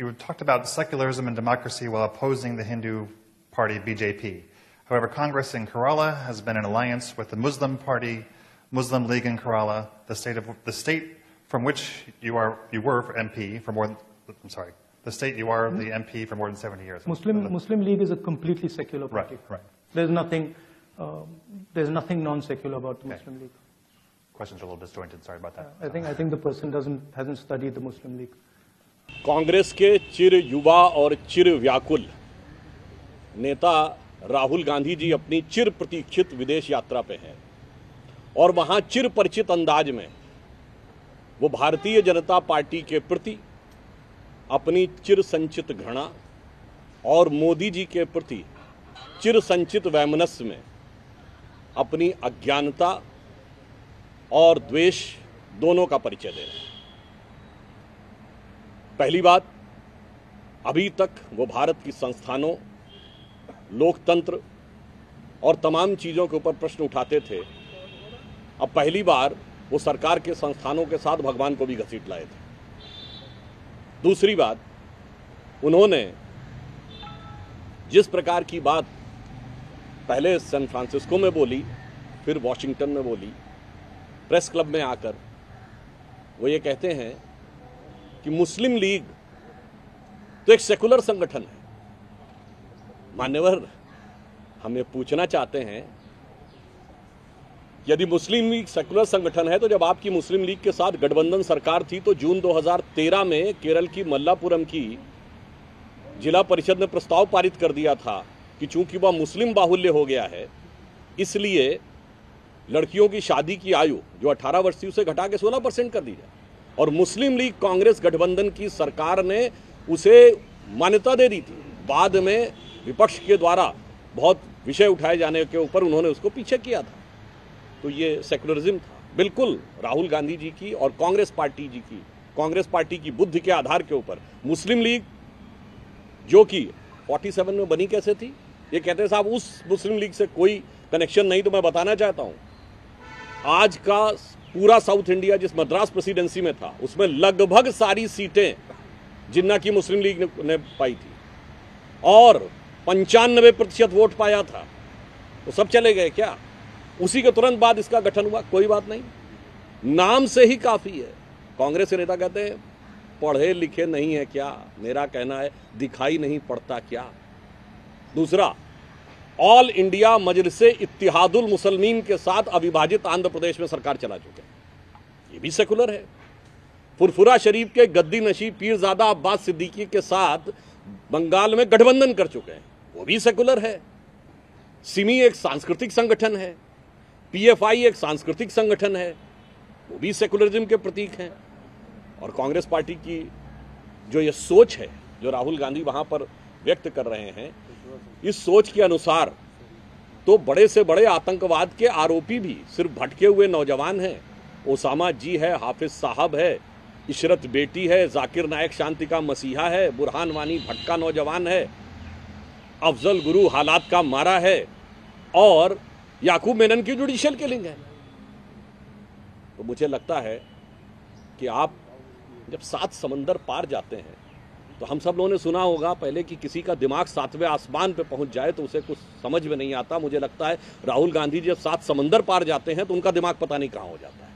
you talked about secularism and democracy while opposing the Hindu party BJP. However, Congress in Kerala has been in alliance with the Muslim party, Muslim League in Kerala, the state from which you are the MP for more than 70 years. Muslim League is a completely secular party. Right. There's nothing non-secular about the Muslim League. Questions are a little disjointed. Sorry about that. I think the person hasn't studied the Muslim League. Congress के चिर युवा और चिर व्याकुल नेता राहुल गांधी जी अपनी चिर प्रतीक्षित विदेश यात्रा पे हैं और वहाँ चिर परिचित अंदाज में वो भारतीय जनता पार्टी के प्रति अपनी चिर संचित घृणा और मोदी जी के प्रति चिर संचित वैमनस्य में अपनी अज्ञानता और द्वेष दोनों का परिचय दे रहे हैं। पहली बात, अभी तक वो भारत की संस्थानों, लोकतंत्र और तमाम चीज़ों के ऊपर प्रश्न उठाते थे। अब पहली बार वो सरकार के संस्थानों के साथ भगवान को भी घसीट लाए थे। दूसरी बात, उन्होंने जिस प्रकार की बात पहले सैन फ्रांसिस्को में बोली, फिर वाशिंगटन में बोली, प्रेस क्लब में आकर वो ये कहते हैं कि मुस्लिम लीग तो एक सेकुलर संगठन है। मान्यवर, हम ये पूछना चाहते हैं, यदि मुस्लिम लीग सेकुलर संगठन है तो जब आपकी मुस्लिम लीग के साथ गठबंधन सरकार थी तो जून 2013 में केरल की मल्लापुरम की जिला परिषद ने प्रस्ताव पारित कर दिया था कि चूंकि वह मुस्लिम बाहुल्य हो गया है इसलिए लड़कियों की शादी की आयु जो 18 वर्ष थी उसे घटा के 16% कर दी जाए, और मुस्लिम लीग कांग्रेस गठबंधन की सरकार ने उसे मान्यता दे दी थी। बाद में विपक्ष के द्वारा बहुत विषय उठाए जाने के ऊपर उन्होंने उसको पीछे किया था। तो ये सेकुलरिज्म था। बिल्कुल राहुल गांधी जी की और कांग्रेस पार्टी की बुद्धि के आधार के ऊपर मुस्लिम लीग जो कि 47 में बनी कैसे थी, ये कहते हैं साहब उस मुस्लिम लीग से कोई कनेक्शन नहीं। तो मैं बताना चाहता हूँ, आज का पूरा साउथ इंडिया जिस मद्रास प्रेसिडेंसी में था उसमें लगभग सारी सीटें जिन्ना की मुस्लिम लीग ने पाई थी और 95% वोट पाया था। वो सब चले गए क्या? उसी के तुरंत बाद इसका गठन हुआ। कोई बात नहीं, नाम से ही काफ़ी है। कांग्रेस के नेता कहते हैं पढ़े लिखे नहीं है क्या? मेरा कहना है दिखाई नहीं पड़ता क्या? दूसरा, ऑल इंडिया मजलिस-ए-इत्तेहादुल मुस्लिमीन के साथ अविभाजित आंध्र प्रदेश में सरकार चला चुके हैं, ये भी सेकुलर है। फुरफुरा शरीफ के गद्दी नशी पीरजादा अब्बास सिद्दीकी के साथ बंगाल में गठबंधन कर चुके हैं, वो भी सेकुलर है। सिमी एक सांस्कृतिक संगठन है, पीएफआई एक सांस्कृतिक संगठन है, वो भी सेकुलरिज्म के प्रतीक हैं। और कांग्रेस पार्टी की जो ये सोच है जो राहुल गांधी वहाँ पर व्यक्त कर रहे हैं, इस सोच के अनुसार तो बड़े से बड़े आतंकवाद के आरोपी भी सिर्फ भटके हुए नौजवान हैं। ओसामा जी है, हाफिज साहब है, इशरत बेटी है, जाकिर नायक शांति का मसीहा है, बुरहान वानी भटका नौजवान है, अफजल गुरु हालात का मारा है, और याकूब मेनन की जुडिशियल किलिंग है। तो मुझे लगता है कि आप जब 7 समंदर पार जाते हैं तो हम सब लोगों ने सुना होगा पहले कि किसी का दिमाग 7वें आसमान पे पहुंच जाए तो उसे कुछ समझ में नहीं आता। मुझे लगता है राहुल गांधी जब 7 समंदर पार जाते हैं तो उनका दिमाग पता नहीं कहाँ हो जाता है।